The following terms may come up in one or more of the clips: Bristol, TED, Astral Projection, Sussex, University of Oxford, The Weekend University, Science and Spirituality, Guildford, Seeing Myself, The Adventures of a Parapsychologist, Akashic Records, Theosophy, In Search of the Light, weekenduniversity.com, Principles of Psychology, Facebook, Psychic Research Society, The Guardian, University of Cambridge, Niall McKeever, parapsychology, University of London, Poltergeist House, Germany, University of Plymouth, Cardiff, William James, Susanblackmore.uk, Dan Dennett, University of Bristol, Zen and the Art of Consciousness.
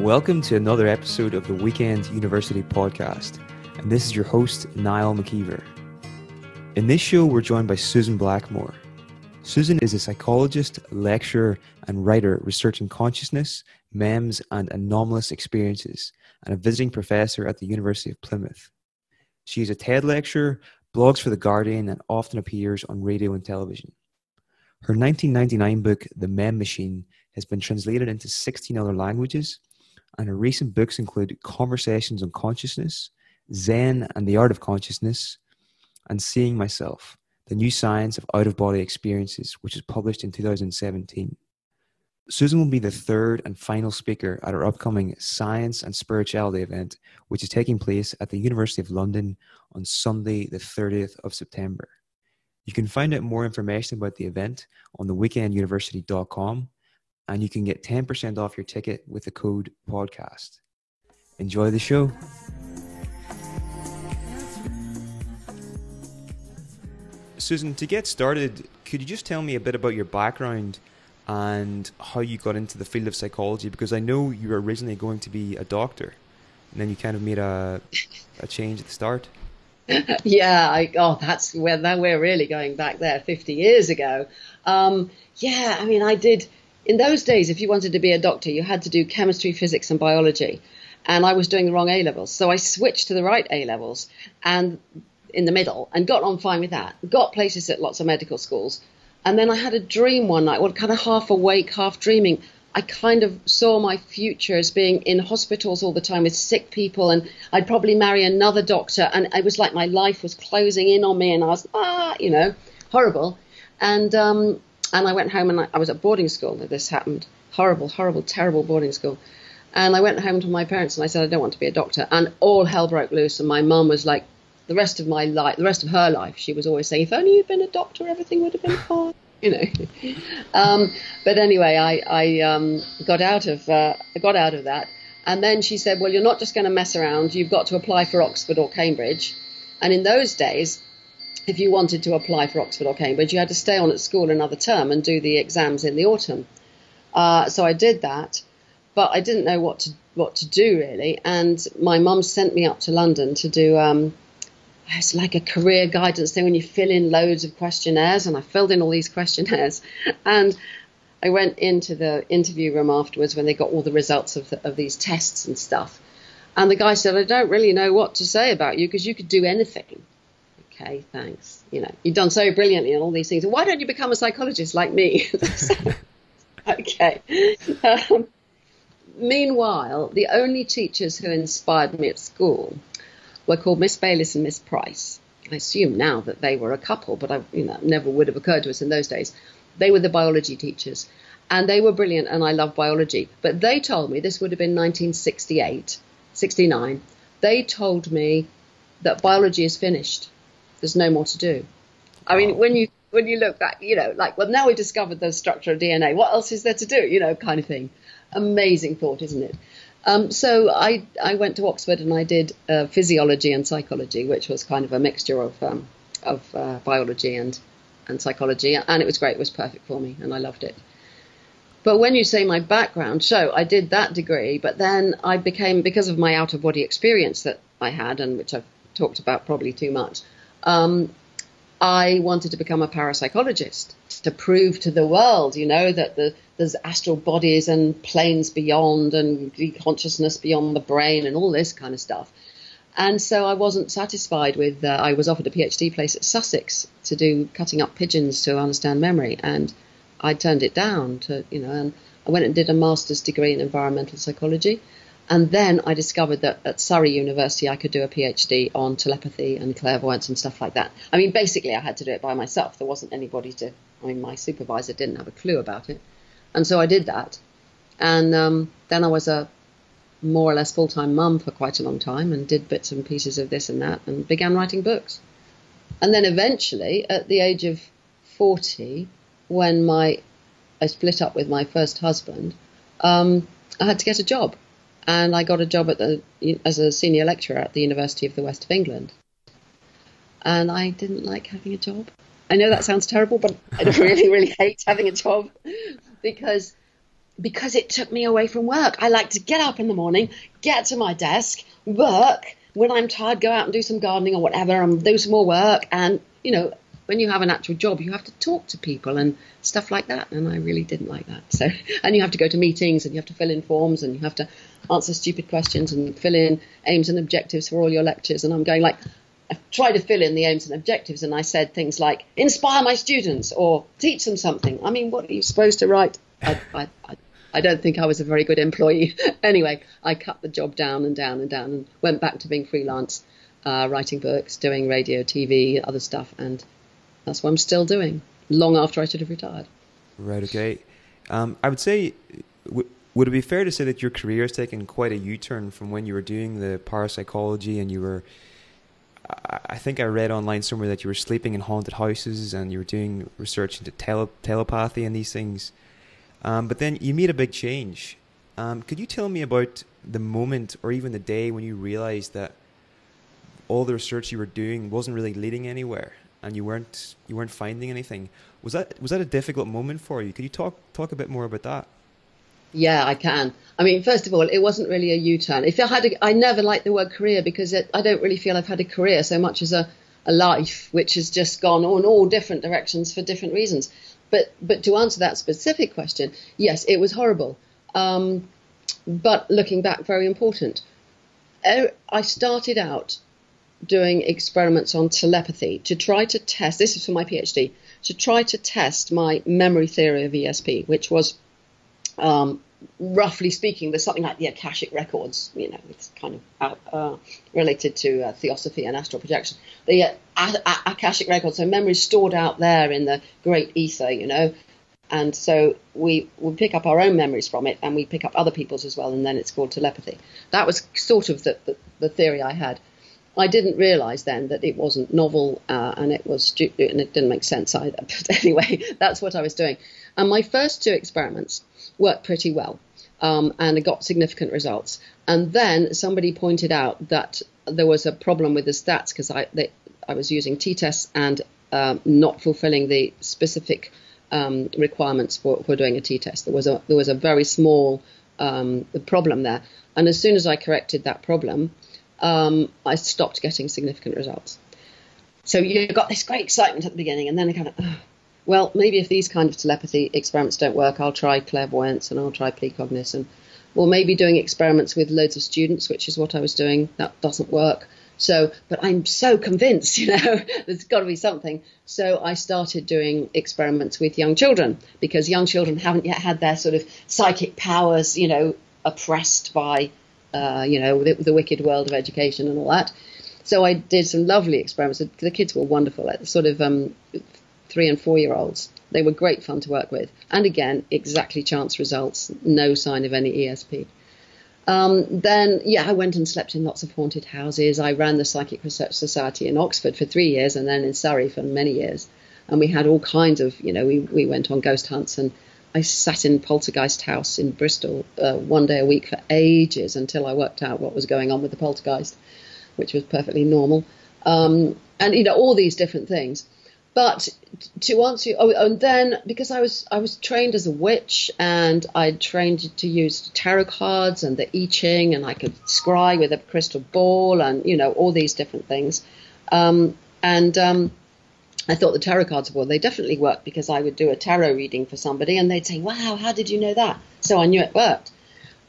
Welcome to another episode of the Weekend University podcast, and this is your host, Niall McKeever. In this show, we're joined by Susan Blackmore. Susan is a psychologist, lecturer, and writer researching consciousness, MEMS, and anomalous experiences, and a visiting professor at the University of Plymouth. She is a TED lecturer, blogs for The Guardian, and often appears on radio and television. Her 1999 book, The Meme Machine, has been translated into 16 other languages, and her recent books include Conversations on Consciousness, Zen and the Art of Consciousness, and Seeing Myself, The New Science of Out-of-Body Experiences, which is published in 2017. Susan will be the third and final speaker at our upcoming Science and Spirituality event, which is taking place at the University of London on Sunday, the 30th of September. You can find out more information about the event on the weekenduniversity.com, and you can get 10% off your ticket with the code podcast. Enjoy the show. Susan, to get started, could you just tell me a bit about your background and how you got into the field of psychology? Because I know you were originally going to be a doctor, and then you kind of made a change at the start. Yeah, we're really going back there 50 years ago. In those days, if you wanted to be a doctor, you had to do chemistry, physics, and biology. And I was doing the wrong A-levels. So I switched to the right A-levels and in the middle and got on fine with that. Got places at lots of medical schools. And then I had a dream one night, kind of half awake, half dreaming. I kind of saw my future as being in hospitals all the time with sick people, and I'd probably marry another doctor. And it was like my life was closing in on me, and I was, horrible. And I went home, and I was at boarding school when this happened. Horrible, horrible, terrible boarding school. And I went home to my parents and I said, I don't want to be a doctor. And all hell broke loose. And my mum was like, the rest of her life, she was always saying, if only you'd been a doctor, everything would have been fine. But anyway, I got out of that. And then she said, well, you're not just going to mess around. You've got to apply for Oxford or Cambridge. And in those days, if you wanted to apply for Oxford or Cambridge, you had to stay on at school another term and do the exams in the autumn. So I did that, but I didn't know what to do really. And my mum sent me up to London to do it's like a career guidance thing when you fill in loads of questionnaires. And I filled in all these questionnaires, and I went into the interview room afterwards when they got all the results of these tests and stuff. And the guy said, I don't really know what to say about you because you could do anything. Okay, thanks. You've done so brilliantly on all these things. Why don't you become a psychologist like me? Okay. Meanwhile, the only teachers who inspired me at school were called Miss Bayliss and Miss Price. I assume now that they were a couple, but never would have occurred to us in those days. They were the biology teachers, and they were brilliant, and I love biology. But they told me, this would have been 1968, 69, they told me that biology is finished. There's no more to do. I mean, when you look back, now we discovered the structure of DNA. What else is there to do? Kind of thing. Amazing thought, isn't it? So I went to Oxford and I did physiology and psychology, which was kind of a mixture of biology and psychology. And it was great. It was perfect for me, and I loved it. But when you say my background, so I did that degree, but then I became, because of my out-of-body experience that I had, and which I've talked about probably too much, I wanted to become a parapsychologist to prove to the world, that there's astral bodies and planes beyond and consciousness beyond the brain and all this kind of stuff. And so I wasn't satisfied with, I was offered a PhD place at Sussex to do cutting up pigeons to understand memory. And I turned it down and I went and did a master's degree in environmental psychology. And then I discovered that at Surrey University, I could do a PhD on telepathy and clairvoyance and stuff like that. I mean, basically, I had to do it by myself. There wasn't anybody my supervisor didn't have a clue about it. And so I did that. And then I was a more or less full-time mum for quite a long time and did bits and pieces of this and that and began writing books. And then eventually, at the age of 40, when I split up with my first husband, I had to get a job. And I got a job as a senior lecturer at the University of the West of England. And I didn't like having a job. I know that sounds terrible, but I really, really hate having a job because because it took me away from work. I like to get up in the morning, get to my desk, work. When I'm tired, go out and do some gardening or whatever and do some more work. And, you know, when you have an actual job, you have to talk to people and stuff like that. And I really didn't like that. So, and you have to go to meetings and you have to fill in forms and you have to answer stupid questions and fill in aims and objectives for all your lectures. And I'm going like, I've tried to fill in the aims and objectives. And I said things like, inspire my students or teach them something. I mean, what are you supposed to write? I don't think I was a very good employee. Anyway, I cut the job down and down and down and went back to being freelance, writing books, doing radio, TV, other stuff. And that's what I'm still doing long after I should have retired. Right. Okay. I would say, would it be fair to say that your career has taken quite a U-turn from when you were doing the parapsychology and you were, I think I read online somewhere that you were sleeping in haunted houses and you were doing research into telepathy and these things. But then you made a big change. Could you tell me about the moment or even the day when you realized that all the research you were doing wasn't really leading anywhere and you weren't finding anything? Was that a difficult moment for you? Could you talk a bit more about that? Yeah, I can. I mean, first of all, it wasn't really a U-turn. I never liked the word career because I don't really feel I've had a career so much as a life which has just gone on all different directions for different reasons. But to answer that specific question, yes, it was horrible. But looking back, very important. I started out doing experiments on telepathy to try to test, this is for my PhD, to try to test my memory theory of ESP, which was, roughly speaking, there's something like the Akashic Records, you know, it's kind of related to Theosophy and Astral Projection. The Akashic Records, so memories stored out there in the great ether, you know, and so we pick up our own memories from it and we pick up other people's as well, and then it's called telepathy. That was sort of the theory I had. I didn't realise then that it wasn't novel and it was stupid and it didn't make sense either. But anyway, that's what I was doing. And my first two experiments worked pretty well and it got significant results. And then somebody pointed out that there was a problem with the stats because I was using t-tests and not fulfilling the specific requirements for doing a t-test. There was a very small problem there. And as soon as I corrected that problem, I stopped getting significant results. So you got this great excitement at the beginning and then it kind of, well, maybe if these kind of telepathy experiments don't work, I'll try clairvoyance and I'll try precognition. Or maybe doing experiments with loads of students, which is what I was doing. That doesn't work. So, but I'm so convinced, you know, there's got to be something. So I started doing experiments with young children because young children haven't yet had their sort of psychic powers, you know, oppressed by the wicked world of education and all that. So I did some lovely experiments. The kids were wonderful, like sort of 3- and 4-year-olds. They were great fun to work with. And again, exactly chance results, no sign of any ESP. Then, yeah, I went and slept in lots of haunted houses. I ran the Psychic Research Society in Oxford for 3 years and then in Surrey for many years. And we had all kinds of, you know, we went on ghost hunts and I sat in Poltergeist House in Bristol 1 day a week for ages until I worked out what was going on with the poltergeist, which was perfectly normal. And, you know, all these different things. But to answer you, and then because I was trained as a witch and I trained to use tarot cards and the I Ching and I could scry with a crystal ball and, you know, all these different things. I thought the tarot cards, well, they definitely worked because I would do a tarot reading for somebody and they'd say, wow, how did you know that? So I knew it worked.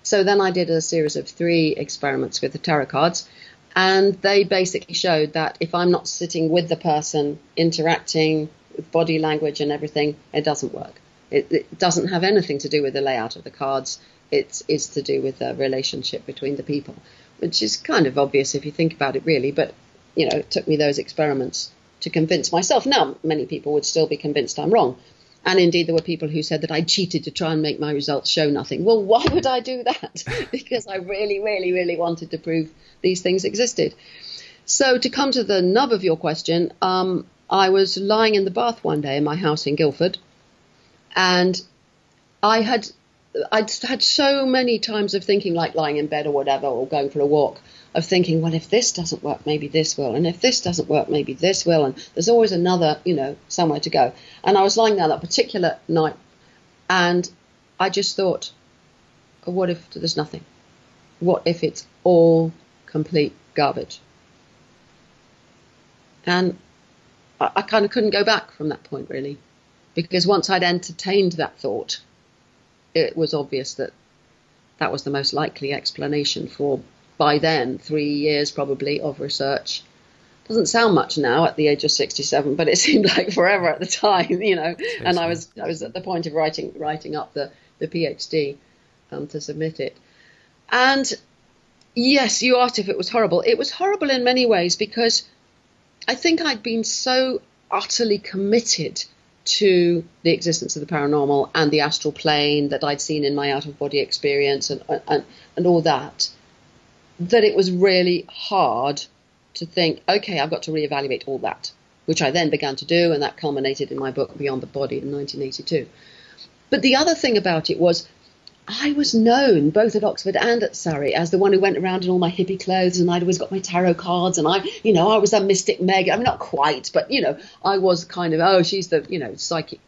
So then I did a series of 3 experiments with the tarot cards and they basically showed that if I'm not sitting with the person, interacting with body language and everything, it doesn't work. It doesn't have anything to do with the layout of the cards. It's to do with the relationship between the people, which is kind of obvious if you think about it really. But, you know, it took me those experiments to convince myself. Now, many people would still be convinced I'm wrong. And indeed, there were people who said that I cheated to try and make my results show nothing. Well, why would I do that? Because I really, really, really wanted to prove these things existed. So to come to the nub of your question, I was lying in the bath one day in my house in Guildford. And I'd had so many times of thinking, like lying in bed or whatever, or going for a walk, of thinking, well, if this doesn't work, maybe this will. And if this doesn't work, maybe this will. And there's always another, you know, somewhere to go. And I was lying there that particular night and I just thought, what if there's nothing? What if it's all complete garbage? And I kind of couldn't go back from that point, really, because once I'd entertained that thought, it was obvious that that was the most likely explanation for, by then, 3 years probably of research. Doesn't sound much now at the age of 67, but it seemed like forever at the time, you know. Exactly. And I was at the point of writing up the PhD to submit it. And yes, you asked if it was horrible. It was horrible in many ways, because I think I'd been so utterly committed to the existence of the paranormal and the astral plane that I'd seen in my out-of-body experience and all that, that it was really hard to think, okay, I've got to reevaluate all that, which I then began to do, and that culminated in my book Beyond the Body in 1982. But the other thing about it was, I was known both at Oxford and at Surrey as the one who went around in all my hippie clothes, and I'd always got my tarot cards, and I was a mystic Meg. I mean, not quite, but, you know, I was kind of, oh, she's the, you know, psychic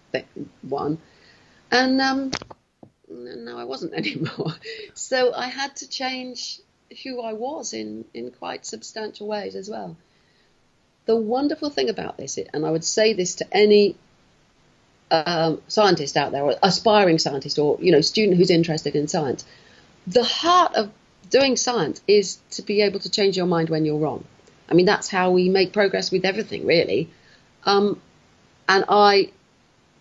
one. And no, I wasn't anymore. So I had to change who I was in quite substantial ways as well. The wonderful thing about this, and I would say this to any scientist out there, or aspiring scientist, or, you know, student who's interested in science, the heart of doing science is to be able to change your mind when you're wrong. I mean, that's how we make progress with everything, really. And I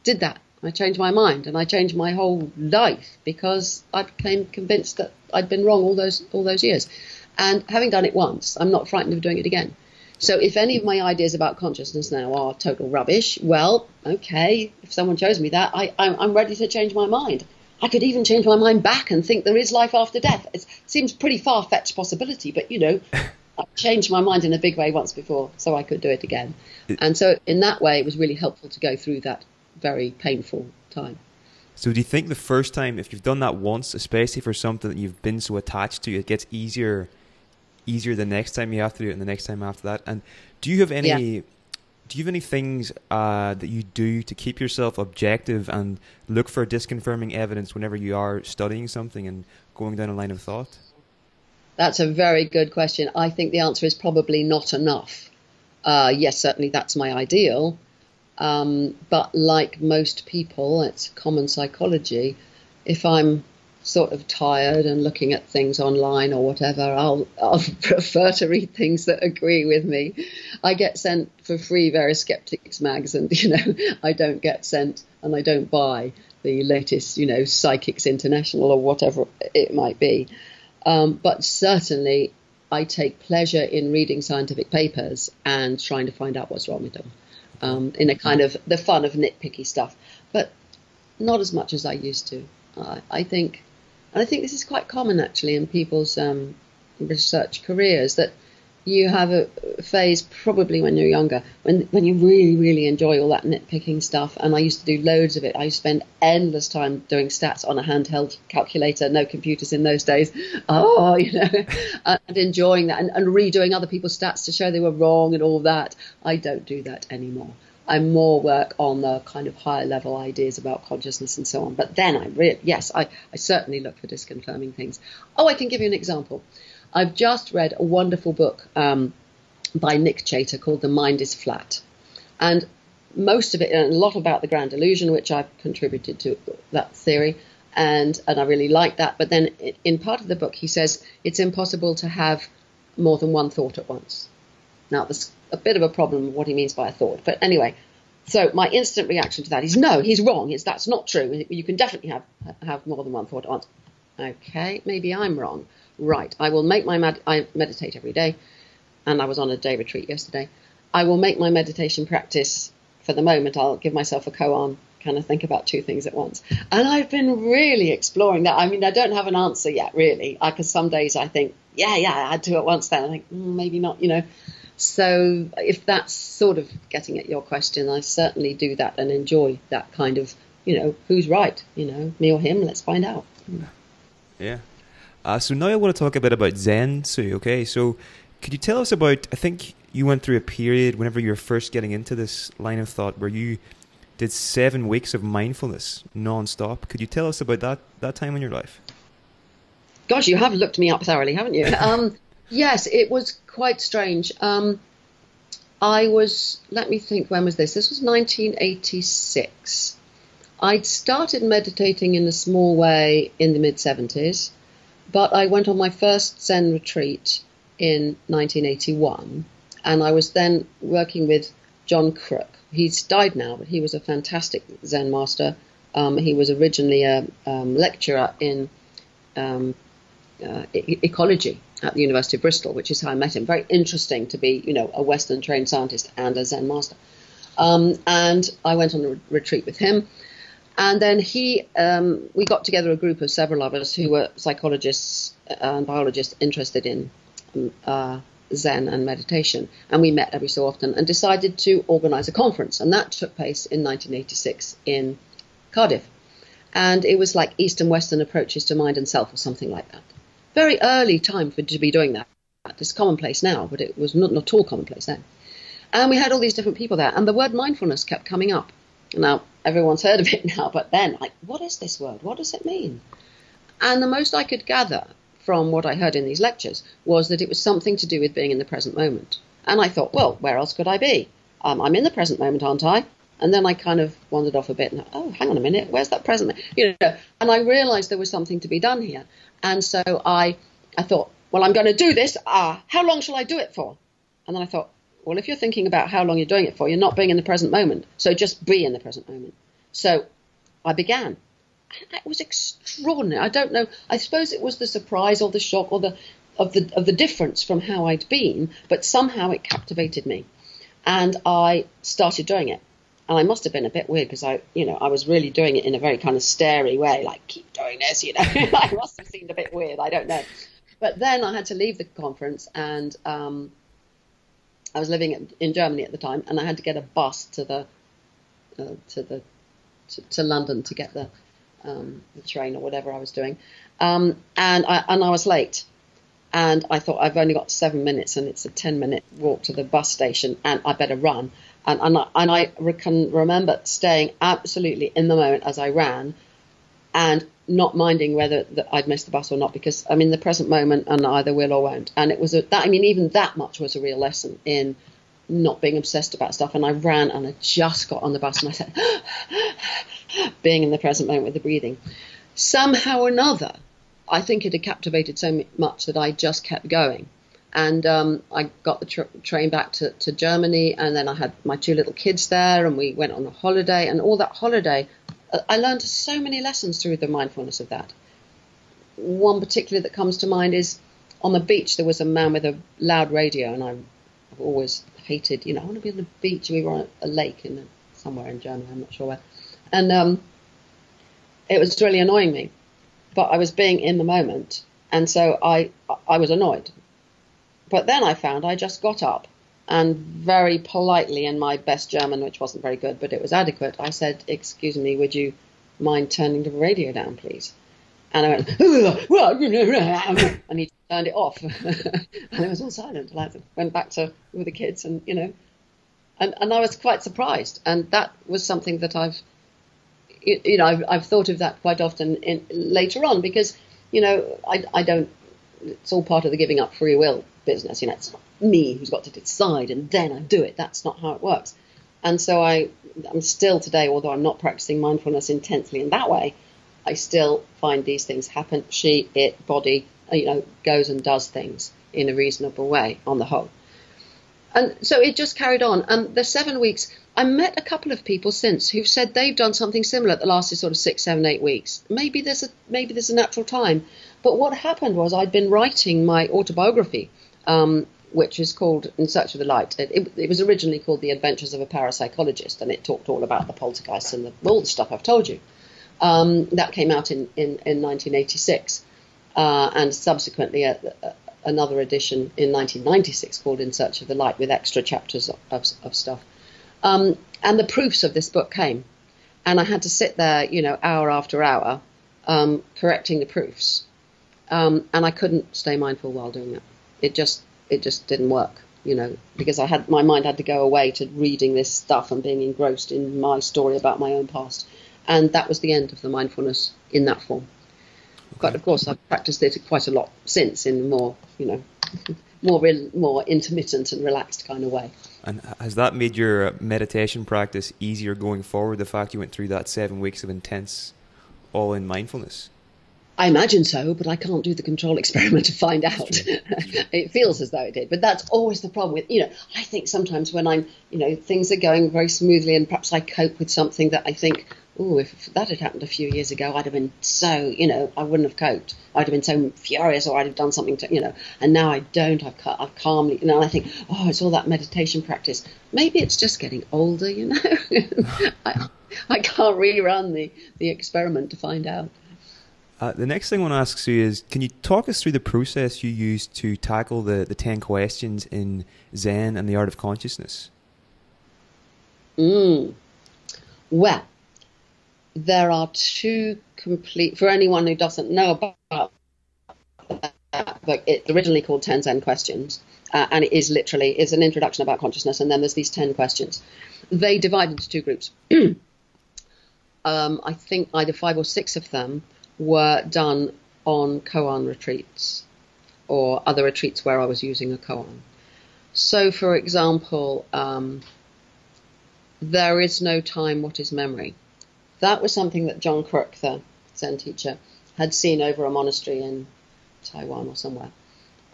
did that. I changed my mind, and I changed my whole life, because I became convinced that I'd been wrong all those years. And having done it once, I'm not frightened of doing it again. So if any of my ideas about consciousness now are total rubbish, well, okay, if someone shows me that, I'm ready to change my mind. I could even change my mind back and think there is life after death. It seems pretty far-fetched possibility, but, you know, I changed my mind in a big way once before, so I could do it again. And so in that way, it was really helpful to go through that very painful time. So do you think the first time, if you've done that once, especially for something that you've been so attached to, it gets easier the next time you have to do it, and the next time after that? And do you have any do you have any things that you do to keep yourself objective and look for disconfirming evidence whenever you are studying something and going down a line of thought? That's a very good question. I think the answer is probably not enough. Yes, certainly that's my ideal. But like most people, it's common psychology. If I'm sort of tired and looking at things online or whatever, I'll prefer to read things that agree with me. I get sent for free various skeptics mags, and, you know, I don't get sent, and I don't buy the latest, you know, Psychics International or whatever it might be. But certainly I take pleasure in reading scientific papers and trying to find out what's wrong with them. In a kind of the fun of nitpicky stuff, but not as much as I used to. I think this is quite common actually in people's research careers, that you have a phase probably when you're younger when you really, really enjoy all that nitpicking stuff. And I used to do loads of it. I used to spend endless time doing stats on a handheld calculator, no computers in those days. Oh, you know, and enjoying that and redoing other people's stats to show they were wrong and all that. I don't do that anymore. I more work on the kind of higher level ideas about consciousness and so on. But then I certainly look for disconfirming things. Oh, I can give you an example. I've just read a wonderful book by Nick Chater called The Mind is Flat. And most of it, and a lot about the grand illusion, which I've contributed to that theory. And I really like that. But then in part of the book, he says it's impossible to have more than one thought at once. Now, there's a bit of a problem with what he means by a thought. But anyway, so my instant reaction to that is, no, he's wrong. That's not true. You can definitely have more than one thought at once. Okay, maybe I'm wrong. Right, I will make my I meditate every day, and I was on a day retreat yesterday. I will make my meditation practice for the moment. I'll give myself a koan, kind of think about two things at once. And I've been really exploring that. I mean, I don't have an answer yet, really, because some days I think, yeah, I had two at once then. I think, maybe not, you know. So if that's sort of getting at your question, I certainly do that and enjoy that kind of, you know, who's right, you know, me or him, let's find out. Yeah. So now I want to talk a bit about Zen, Sue, okay? So could you tell us about, I think you went through a period whenever you were first getting into this line of thought where you did 7 weeks of mindfulness non-stop. Could you tell us about that time in your life? Gosh, you have looked me up thoroughly, haven't you? Yes, it was quite strange. I was, let me think, when was this? This was 1986. I'd started meditating in a small way in the mid-70s, but I went on my first Zen retreat in 1981, and I was then working with John Crook. He's died now, but he was a fantastic Zen master. He was originally a lecturer in ecology at the University of Bristol, which is how I met him. Very interesting to be, you know, a Western trained scientist and a Zen master. And I went on a retreat with him. And then he, we got together a group of several of us who were psychologists and biologists interested in Zen and meditation. And we met every so often and decided to organise a conference. And that took place in 1986 in Cardiff. And it was like East and Western approaches to mind and self or something like that. Very early time for to be doing that. It's commonplace now, but it was not at all commonplace then. And we had all these different people there. And the word mindfulness kept coming up. Now, everyone's heard of it now, but then, like, what is this word? What does it mean? And the most I could gather from what I heard in these lectures was that it was something to do with being in the present moment. And I thought, well, where else could I be? I'm in the present moment, aren't I? And then I kind of wandered off a bit and, oh, hang on a minute, where's that present? You know, and I realized there was something to be done here. And so I thought, well, I'm going to do this. How long shall I do it for? And then I thought, well, if you're thinking about how long you're doing it for, you're not being in the present moment. So just be in the present moment. So I began. And that was extraordinary. I don't know. I suppose it was the surprise or the shock or the difference from how I'd been. But somehow it captivated me. And I started doing it. And I must have been a bit weird because I was really doing it in a very kind of starey way, like keep doing this, you know. I must have seemed a bit weird. I don't know. But then I had to leave the conference, and I was living in Germany at the time, and I had to get a bus to London to get the train or whatever I was doing, and I was late. And I thought, I've only got 7 minutes and it's a 10-minute walk to the bus station and I better run. And I can remember staying absolutely in the moment as I ran and not minding whether I'd missed the bus or not, because I'm in the present moment and either will or won't. And it was even that much was a real lesson in not being obsessed about stuff. And I ran and I just got on the bus and I said, being in the present moment with the breathing. Somehow or another, I think it had captivated so much that I just kept going. And I got the train back to Germany, and then I had my two little kids there, and we went on a holiday. And all that holiday, I learned so many lessons through the mindfulness of that. One particular that comes to mind is on the beach, there was a man with a loud radio, and I've always hated, you know, I want to be on the beach. We were on a lake somewhere in Germany, I'm not sure where. And it was really annoying me. But I was being in the moment, and so I was annoyed. But then I found I just got up and very politely, in my best German, which wasn't very good, but it was adequate, I said, excuse me, would you mind turning the radio down, please? And I went, and he turned it off. And it was all silent. And I went back with the kids, and, you know, and I was quite surprised. And that was something that I've thought of that quite often later on, because, you know, I don't, it's all part of the giving up free will business. You know, it's not me who's got to decide and then I do it. That's not how it works. And so I'm still today, although I'm not practicing mindfulness intensely in that way, I still find these things happen. She, it, body, you know, goes and does things in a reasonable way on the whole. And so it just carried on. And the 7 weeks, I met a couple of people since who've said they've done something similar that lasted sort of 6, 7, 8 weeks. Maybe there's a natural time. But what happened was I'd been writing my autobiography, which is called In Search of the Light. It was originally called The Adventures of a Parapsychologist, and it talked all about the poltergeist and all the stuff I've told you. That came out in 1986, and subsequently another edition in 1996 called In Search of the Light, with extra chapters of stuff. And the proofs of this book came, and I had to sit there, you know, hour after hour, correcting the proofs. And I couldn't stay mindful while doing that. It just didn't work, you know, because my mind had to go away to reading this stuff and being engrossed in my story about my own past. And that was the end of the mindfulness in that form. But of course, I've practiced it quite a lot since, in more, you know, more intermittent and relaxed kind of way. And has that made your meditation practice easier going forward, the fact you went through that 7 weeks of intense all-in mindfulness? I imagine so, but I can't do the control experiment to find out. It feels as though it did, but that's always the problem with, you know, I think sometimes when I'm, you know, things are going very smoothly and perhaps I cope with something that I think, oh, if that had happened a few years ago, I'd have been so, you know, I wouldn't have coped. I'd have been so furious, or I'd have done something to, you know, and now I don't. I've calmly, you know, and I think, oh, it's all that meditation practice. Maybe it's just getting older, you know. I can't rerun the experiment to find out. The next thing I want to ask you is, can you talk us through the process you used to tackle the 10 questions in Zen and the Art of Consciousness? Well, there are two complete, for anyone who doesn't know about that book, it's originally called 10 Zen Questions, and it is literally, it's an introduction about consciousness, and then there's these 10 questions. They divide into two groups. I think either 5 or 6 of them were done on koan retreats or other retreats where I was using a koan. So, for example, there is no time, what is memory? That was something that John Crook, the Zen teacher, had seen over a monastery in Taiwan or somewhere.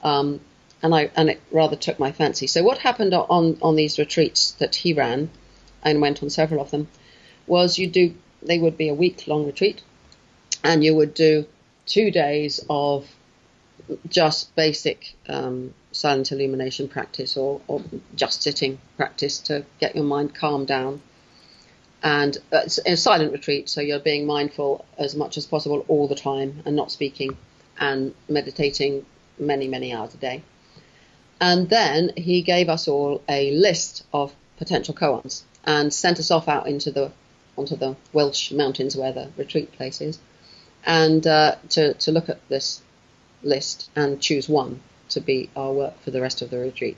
And it rather took my fancy. So what happened on these retreats that he ran, and went on several of them, was they would be a week-long retreat, and you would do 2 days of just basic silent illumination practice or just sitting practice to get your mind calmed down. And it's a silent retreat, so you're being mindful as much as possible all the time and not speaking and meditating many hours a day. And then he gave us all a list of potential koans and sent us off out onto the Welsh mountains where the retreat place is, and to look at this list and choose one to be our work for the rest of the retreat.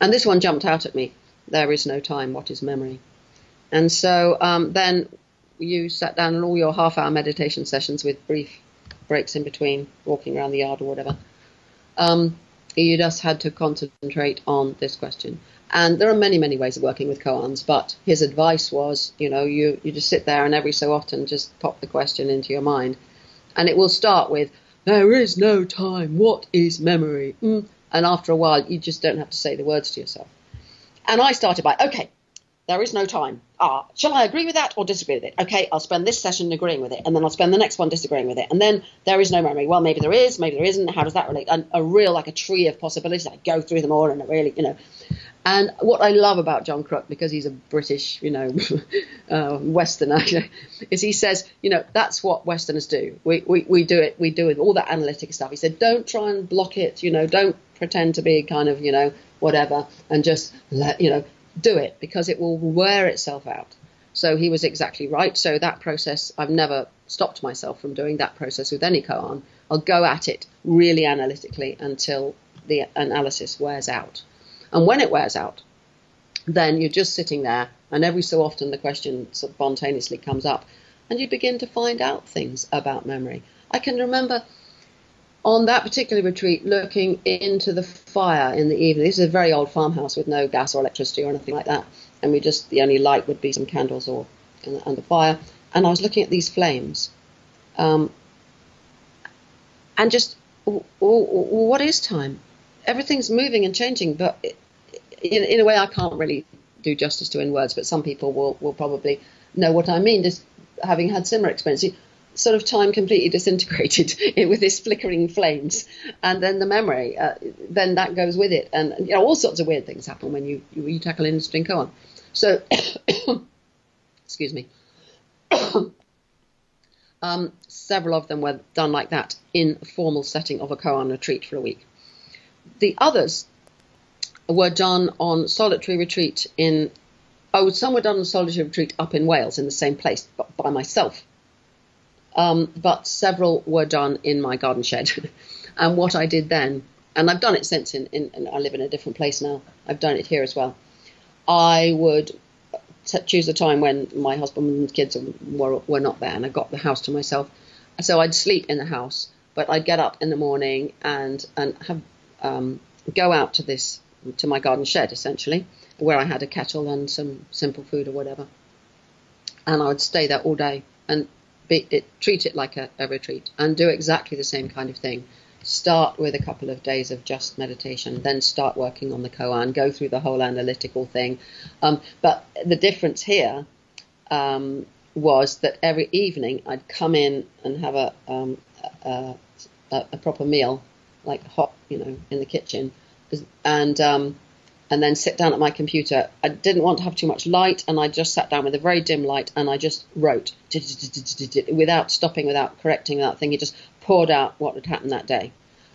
And this one jumped out at me. There is no time, what is memory? And so then you sat down in all your half-hour meditation sessions with brief breaks in between, walking around the yard or whatever. You just had to concentrate on this question. And there are many ways of working with koans, but his advice was, you know, you just sit there and every so often just pop the question into your mind. And it will start with, there is no time, what is memory? And after a while, you just don't have to say the words to yourself. And I started by, okay, there is no time. Shall I agree with that or disagree with it? Okay, I'll spend this session agreeing with it, and then I'll spend the next one disagreeing with it. And then there is no memory. Well, maybe there is, maybe there isn't. How does that relate? And a real, like a tree of possibilities. I go through them all, and it really, you know. And what I love about John Crook, because he's a British, you know, Westerner, is he says, you know, that's what Westerners do. We do it. We do it, all that analytic stuff. He said, don't try and block it. You know, don't pretend to be kind of, you know, whatever, and just let, you know, do it, because it will wear itself out. So he was exactly right. So that process, I've never stopped myself from doing that process with any koan. I'll go at it really analytically until the analysis wears out. And when it wears out, then you're just sitting there, and every so often the question spontaneously comes up, and you begin to find out things about memory. I can remember on that particular retreat, looking into the fire in the evening. This is a very old farmhouse with no gas or electricity or anything like that. And we just, the only light would be some candles and the fire. And I was looking at these flames. And just, what is time? Everything's moving and changing, but in a way I can't really do justice to in words, but some people will probably know what I mean, just having had similar experiences. Sort of time completely disintegrated with this flickering flames, and then the memory, then that goes with it, and you know all sorts of weird things happen when you tackle industry and koan. So, excuse me. Several of them were done like that in a formal setting of a koan retreat for a week. The others were done on solitary retreat in. Oh, some were done on solitary retreat up in Wales in the same place, but by myself. But several were done in my garden shed. And what I did then, and I've done it since, and I live in a different place now. I've done it here as well. I would choose a time when my husband and kids were not there, and I got the house to myself. So I'd sleep in the house, but I'd get up in the morning and have go out to this, to my garden shed, essentially, where I had a kettle and some simple food or whatever. And I would stay there all day and treat it like a retreat and do exactly the same kind of thing. Start with a couple of days of just meditation, then start working on the koan, go through the whole analytical thing. But the difference here was that every evening I'd come in and have a proper meal, like hot, you know, in the kitchen, and then sit down at my computer. I didn't want to have too much light, and I just sat down with a very dim light, and I just wrote without stopping, without correcting, without thinking. Just poured out what had happened that day,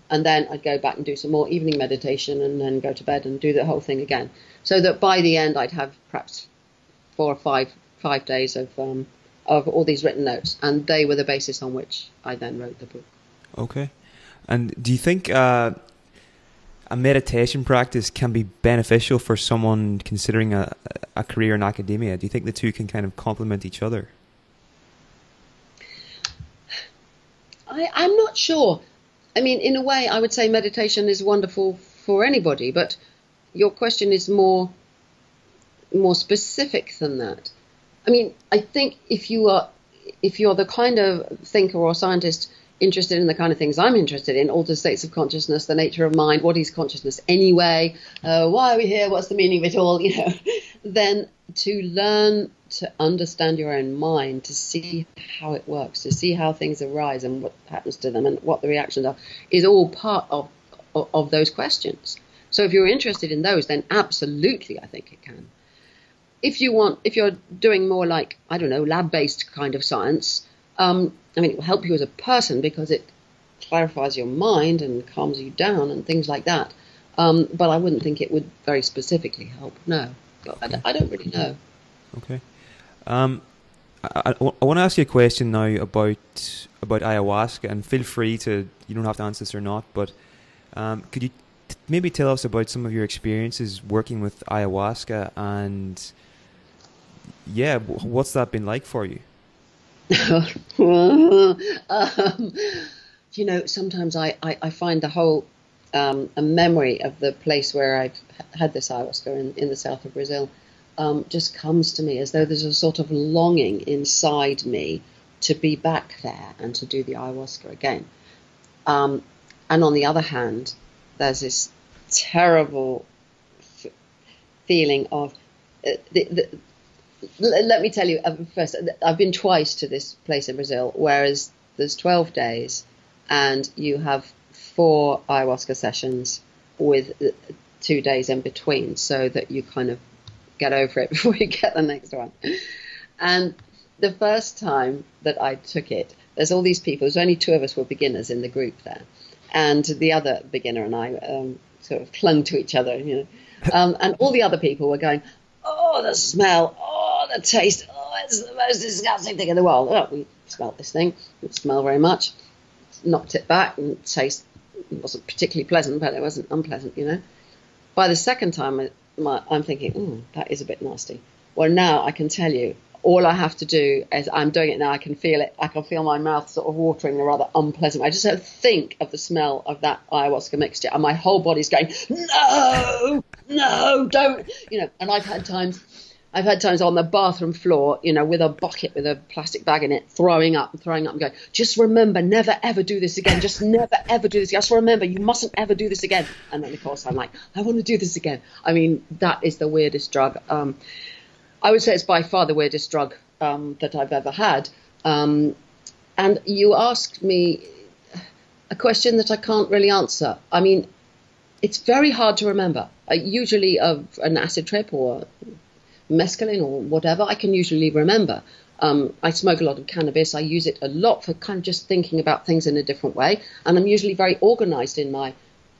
and then I'd go back and do some more evening meditation, and then go to bed and do the whole thing again. So that by the end, I'd have perhaps 4 or 5 days of all these written notes, and they were the basis on which I then wrote the book. Okay, and do you think a meditation practice can be beneficial for someone considering a career in academia? Do you think the two can kind of complement each other? I'm not sure. I mean, in a way, I would say meditation is wonderful for anybody, but your question is more specific than that. I mean, I think if you're the kind of thinker or scientist interested in the kind of things I'm interested in, altered states of consciousness, the nature of mind, what is consciousness anyway, why are we here, what's the meaning of it all, you know, then to learn to understand your own mind, to see how it works, to see how things arise and what happens to them and what the reactions are, is all part of those questions. So if you're interested in those, then absolutely I think it can. If you're doing more like, I don't know, lab-based kind of science, I mean, it will help you as a person because it clarifies your mind and calms you down and things like that. But I wouldn't think it would very specifically help. No, I don't really know. Okay. I want to ask you a question now about ayahuasca, and feel free to, you don't have to answer this or not, but could you maybe tell us about some of your experiences working with ayahuasca, and yeah, what's that been like for you? You know, sometimes I find the whole a memory of the place where I've had this ayahuasca in the south of Brazil just comes to me as though there's a sort of longing inside me to be back there and to do the ayahuasca again. And on the other hand, there's this terrible feeling of let me tell you, first, I've been twice to this place in Brazil, whereas there's 12 days and you have 4 ayahuasca sessions with 2 days in between, so that you kind of get over it before you get the next one. And the first time that I took it, there's all these people, there's only 2 of us were beginners in the group there, and the other beginner and I sort of clung to each other, you know, and all the other people were going, oh, the smell, oh, the taste, oh, it's the most disgusting thing in the world. Oh, we smelled this thing, didn't smell very much, knocked it back, and taste wasn't particularly pleasant, but it wasn't unpleasant, you know. By the second time, I'm thinking, that is a bit nasty. Well, now I can tell you, all I have to do is, I'm doing it now, I can feel it, I can feel my mouth sort of watering, rather unpleasant. I just think of the smell of that ayahuasca mixture, and my whole body's going, no! No, don't, you know. And I've had times on the bathroom floor, you know, with a bucket with a plastic bag in it, throwing up and going, just remember, never ever do this again, just never ever do this again. Just remember, you mustn't ever do this again. And then of course I'm like, I want to do this again. I mean, that is the weirdest drug. I would say it's by far the weirdest drug that I've ever had. And you asked me a question that I can't really answer. I mean, it's very hard to remember. Usually of an acid trip or mescaline or whatever, I can usually remember. I smoke a lot of cannabis. I use it a lot for kind of just thinking about things in a different way. And I'm usually very organized in my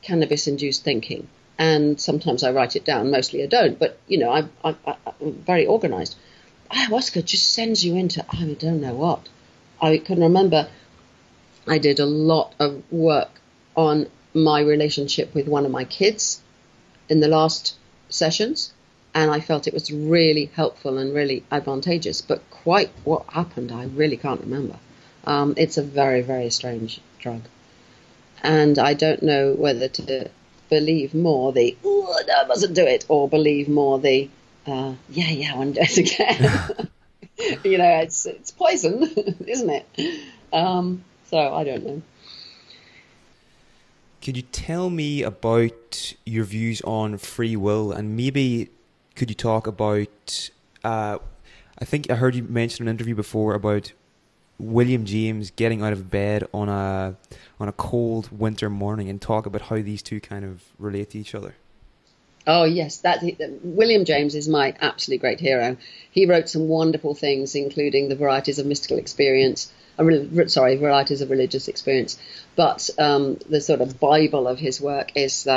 cannabis-induced thinking. And sometimes I write it down. Mostly I don't. But, you know, I'm very organized. Ayahuasca just sends you into, I don't know what. I can remember I did a lot of work on my relationship with one of my kids in the last sessions, and I felt it was really helpful and really advantageous, but quite what happened I really can't remember. It's a very, very strange drug. And I don't know whether to believe more the, oh, no, I mustn't do it, or believe more the, yeah, yeah, I want to do it again. You know, it's poison, isn't it? So I don't know. Could you tell me about your views on free will, and maybe could you talk about, I think I heard you mention an interview before about William James getting out of bed on a cold winter morning, and talk about how these two kind of relate to each other. Oh yes, William James is my absolutely great hero. He wrote some wonderful things, including the varieties of mystical experience. Sorry, varieties of religious experience. But the sort of Bible of his work is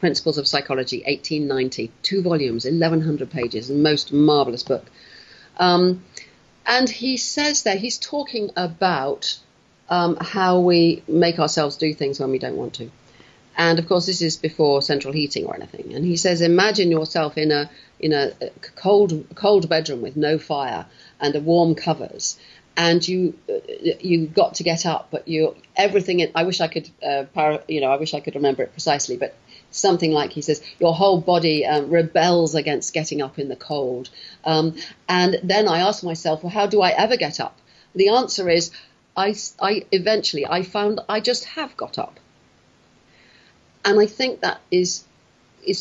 Principles of Psychology, 1890, 2 volumes, 1,100 pages, most marvelous book. And he says there, he's talking about how we make ourselves do things when we don't want to. And of course, this is before central heating or anything. And he says, imagine yourself in a cold bedroom with no fire and a warm covers, and you got to get up, but everything. I wish I could, I wish I could remember it precisely, but something like, he says, your whole body rebels against getting up in the cold. And then I asked myself, well, how do I ever get up? The answer is, I eventually found I just have got up. And I think that is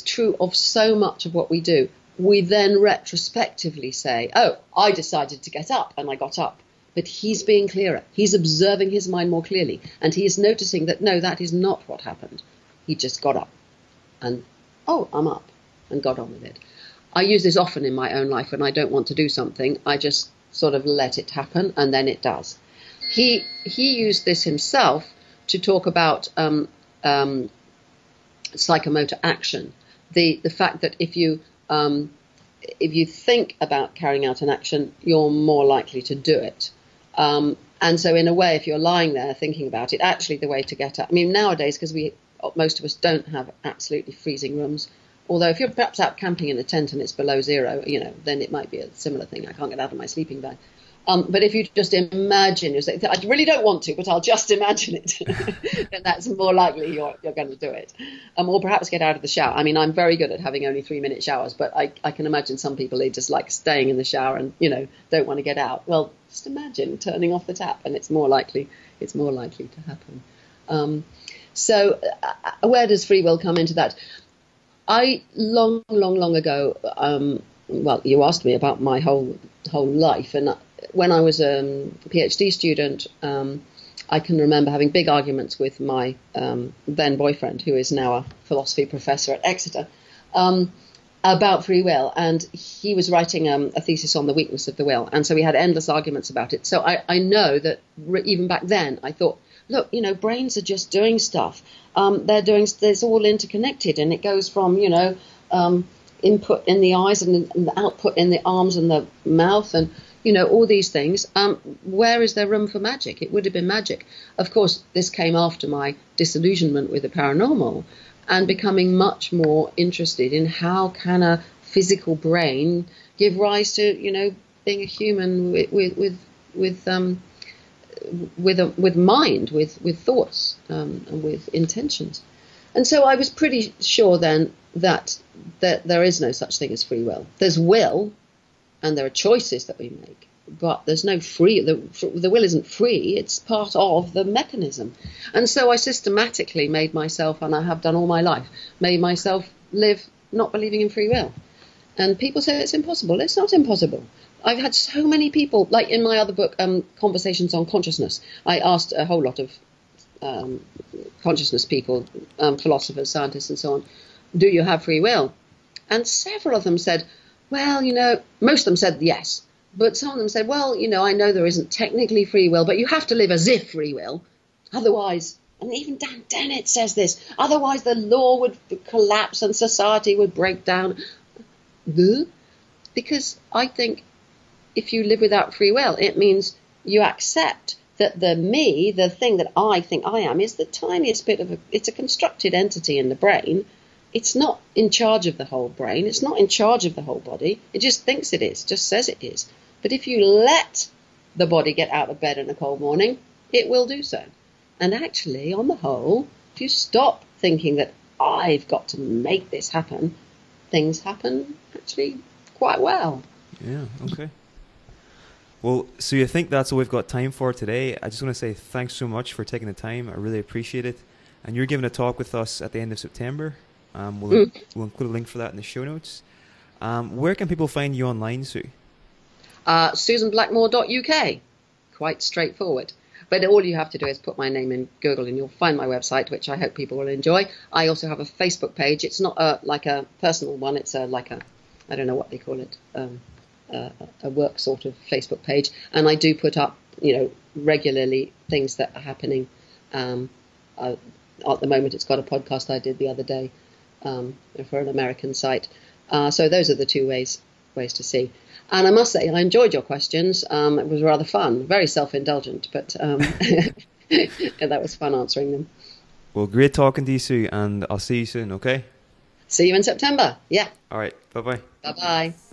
true of so much of what we do. We then retrospectively say, oh, I decided to get up and I got up. But he's being clearer. He's observing his mind more clearly. And he is noticing that, no, that is not what happened. He just got up and, oh, I'm up, and got on with it. I use this often in my own life when I don't want to do something. I just sort of let it happen, and then it does. He used this himself to talk about psychomotor action, the fact that if you think about carrying out an action, you're more likely to do it. And so in a way, if you're lying there thinking about it, actually the way to get up, I mean, nowadays, because most of us don't have absolutely freezing rooms, although if you're perhaps out camping in a tent and it's below zero, you know, then it might be a similar thing. I can't get out of my sleeping bag. But if you just imagine, you say, I really don't want to, but I'll just imagine it, then that's more likely you're going to do it. Or perhaps get out of the shower. I mean, I'm very good at having only 3-minute showers, but I can imagine some people, they just like staying in the shower and, you know, don't want to get out. Well, just imagine turning off the tap, and it's more likely to happen. So where does free will come into that? I long ago, well, you asked me about my whole life, and when I was a PhD student, I can remember having big arguments with my then boyfriend, who is now a philosophy professor at Exeter, about free will. And he was writing a thesis on the weakness of the will, and so we had endless arguments about it. So I know that even back then I thought, look, you know, brains are just doing stuff. It's all interconnected, and it goes from, you know, input in the eyes and the output in the arms and the mouth, and, you know, all these things. Where is there room for magic? It would have been magic. Of course, this came after my disillusionment with the paranormal and becoming much more interested in how can a physical brain give rise to, you know, being a human with mind, with thoughts, and with intentions. And so I was pretty sure then that there is no such thing as free will. There's will, and there are choices that we make, but there's no free. The will isn't free. It's part of the mechanism. And so I systematically made myself, and I have done all my life, made myself live not believing in free will. And people say it's impossible. It's not impossible. I've had so many people, like in my other book, Conversations on Consciousness, I asked a whole lot of consciousness people, philosophers, scientists, and so on, do you have free will? And several of them said, well, you know, most of them said yes, but some of them said, well, you know, I know there isn't technically free will, but you have to live as if free will. Otherwise, and even Dan Dennett says this, otherwise the law would collapse and society would break down. Because I think if you live without free will, it means you accept that the me, the thing that I think I am, is the tiniest bit of it's a constructed entity in the brain. It's not in charge of the whole brain. It's not in charge of the whole body. It just thinks it is, just says it is. But if you let the body get out of bed in a cold morning, it will do so. And actually, on the whole, if you stop thinking that I've got to make this happen, things happen actually quite well. Yeah, okay. Well, so I think that's all we've got time for today. I just want to say thanks so much for taking the time. I really appreciate it. And you're giving a talk with us at the end of September. We'll include a link for that in the show notes. Where can people find you online, Sue? SusanBlackmore.uk. Quite straightforward. But all you have to do is put my name in Google and you'll find my website, which I hope people will enjoy. I also have a Facebook page. It's not like a personal one. It's like a, I don't know what they call it, a work sort of Facebook page, and I do put up, you know, regularly things that are happening. At the moment, it's got a podcast I did the other day for an American site. So those are the two ways to see. And I must say, I enjoyed your questions. It was rather fun, very self-indulgent, but yeah, that was fun answering them. Well, great talking to you, Sue, and I'll see you soon. Okay. See you in September. Yeah. All right. Bye bye. Bye bye.